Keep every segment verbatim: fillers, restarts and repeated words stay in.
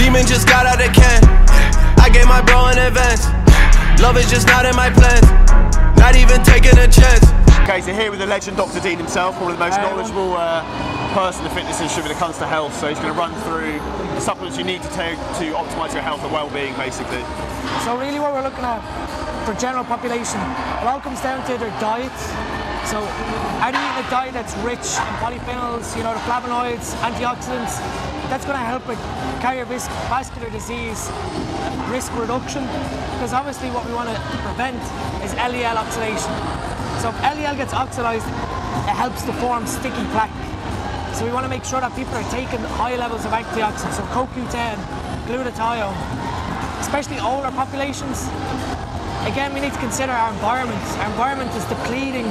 Demon just got out of can. I gave my bro an advance. Love is just not in my plans. Not even taking a chance. Okay, so here with the legend Doctor Dean himself, probably the most knowledgeable uh, person in the fitness industry when it comes to health. So he's going to run through the supplements you need to take to optimise your health and well-being, basically. So really what we're looking at for general population, it all comes down to their diet. So are you eating a diet that's rich in polyphenols, you know, the flavonoids, antioxidants? That's going to help with cardiovascular disease risk reduction, because obviously what we want to prevent is L D L oxidation. So if L D L gets oxidized, it helps to form sticky plaque. So we want to make sure that people are taking high levels of antioxidants, so C o Q ten, glutathione, especially older populations. Again, we need to consider our environment. Our environment is depleting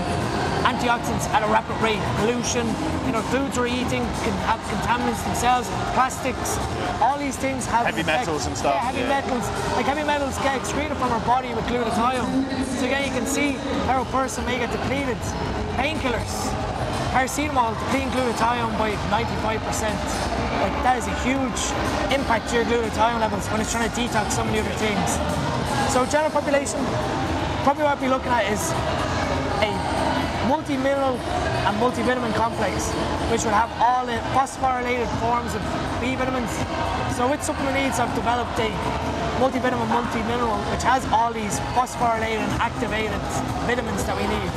antioxidants at a rapid rate. Pollution, you know, foods we're eating can have contaminants themselves, plastics, all these things have heavy effect. Metals and stuff. Yeah, heavy yeah. metals. Like heavy metals get excreted from our body with glutathione. So again, you can see how a person may get depleted. Painkillers, paracetamol, depleting glutathione by ninety-five percent. Like that is a huge impact to your glutathione levels when it's trying to detox so many other things. So general population, probably what I'd be looking at is a multi-mineral and multivitamin complex, which will have all the phosphorylated forms of B vitamins. So with Supplement Needs, I've developed a multivitamin, multi-mineral, which has all these phosphorylated and activated vitamins that we need.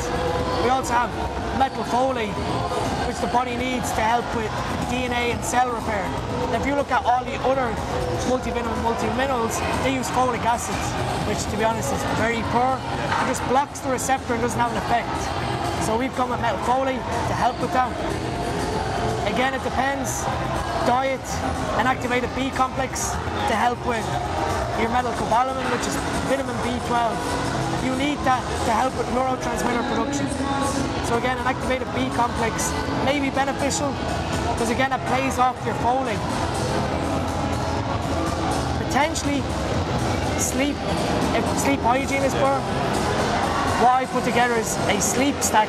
We also have methylfolate, which the body needs to help with D N A and cell repair. And if you look at all the other multivitamin, multiminerals, they use folic acid, which to be honest is very poor. It just blocks the receptor and doesn't have an effect. So we've come with methylfolate to help with that. Again, it depends. Diet and activated B complex to help with your methylcobalamin, which is vitamin B twelve. You need that to help with neurotransmitter production. So again, an activated B complex may be beneficial, because again, it plays off your folate. Potentially, sleep, if sleep hygiene is poor, what I put together is a sleep stack.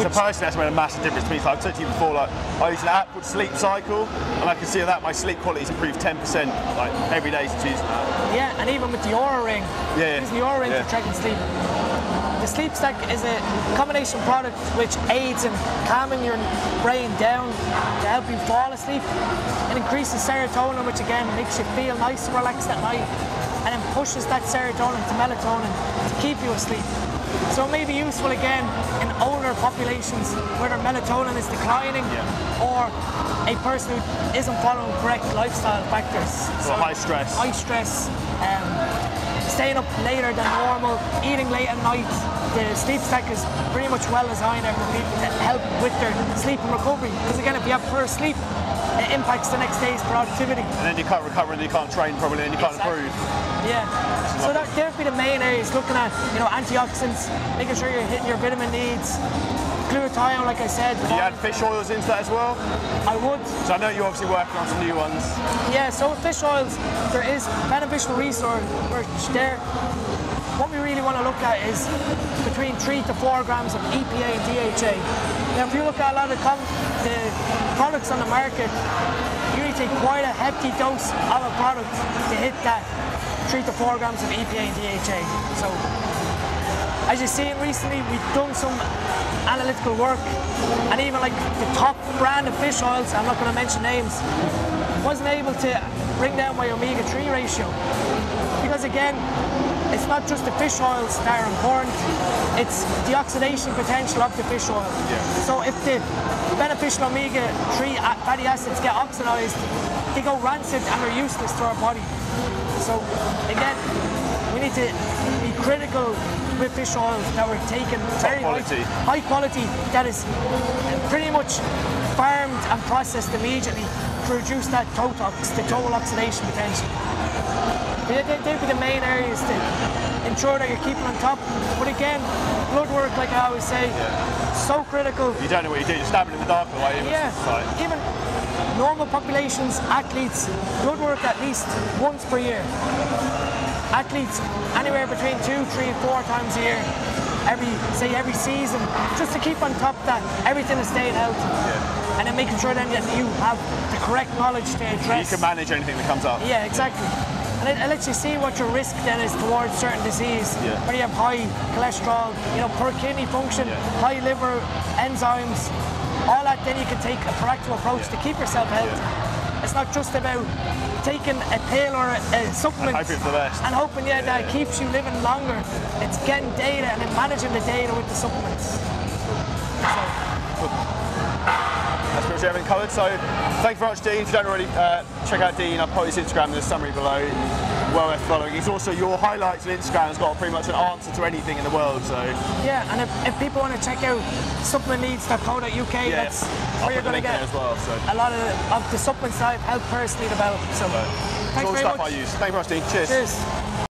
So personally, that's made a massive difference to me. So I've told you before, like, I use an app called Sleep Cycle, and I can see that my sleep quality has improved ten percent like every day since using that. Yeah, and even with the Aura Ring, yeah, using the Aura Ring yeah. for tracking sleep. The Sleep Stack is a combination product which aids in calming your brain down to help you fall asleep. It increases serotonin, which again makes you feel nice and relaxed at night, and then pushes that serotonin to melatonin to keep you asleep. So it may be useful again in older populations where their melatonin is declining yeah. or a person who isn't following correct lifestyle factors. So high stress. High stress, um, staying up later than normal, eating late at night. The Sleep Stack is pretty much well designed and to help with their sleep and recovery. Because again, if you have poor sleep, it impacts the next day's productivity. And then you can't recover, and you can't train properly, and you can't exactly. improve. Yeah. So that, there'd be the main areas, looking at, you know, antioxidants, making sure you're hitting your vitamin needs, glutathione, like I said. Do you add fish oils into that as well? I would. So I know you're obviously working on some new ones. Yeah, so with fish oils, there is beneficial research there. What we really want to look at is between three to four grams of E P A and D H A. Now, if you look at a lot of the products on the market, you need to take quite a hefty dose of a product to hit that three to four grams of E P A and D H A. So, as you've seen recently, we've done some analytical work, and even like the top brand of fish oils, I'm not going to mention names, wasn't able to bring down my omega three ratio, because again, it's not just the fish oils that are important, it's the oxidation potential of the fish oil. Yeah. So if the beneficial omega three fatty acids get oxidized, they go rancid and are useless to our body. So again, we need to be critical with fish oils that we're taking very quality. High, high quality, that is pretty much farmed and processed immediately to reduce that totox, the total oxidation potential. They'd be the main areas to ensure that you're keeping on top. But again, blood work, like I always say, yeah. so critical. You don't know what you do, you're stabbing in the dark away. Even yeah, society. Even normal populations, athletes, blood work at least once per year. Athletes, anywhere between two, three, four times a year. every say every season, just to keep on top of that, everything is staying healthy. Yeah. And then making sure then that you have the correct knowledge to address. You can manage anything that comes up. Yeah, exactly. Yeah. And it, it lets you see what your risk then is towards certain disease. Yeah. Whether you have high cholesterol, you know, poor kidney function, yeah. high liver enzymes, all that, then you can take a proactive approach yeah. to keep yourself healthy. Yeah. It's not just about taking a pill or a, a supplement and hoping for the best. And hoping yeah, yeah, that it keeps you living longer. It's getting data and then managing the data with the supplements. So. That's pretty much everything covered. So thank you very much, Dean. If you don't already uh, check out Dean, I'll put his Instagram in the summary below. Well worth following. He's also your highlights on Instagram has got pretty much an answer to anything in the world. So yeah, and if, if people want to check out supplement needs dot co dot U K, yeah, that's where you're going to get as well, so. a lot of, of the supplements I've helped personally develop. So, so thanks all very stuff much. I use. Thank you very much, Dean. Cheers. Cheers.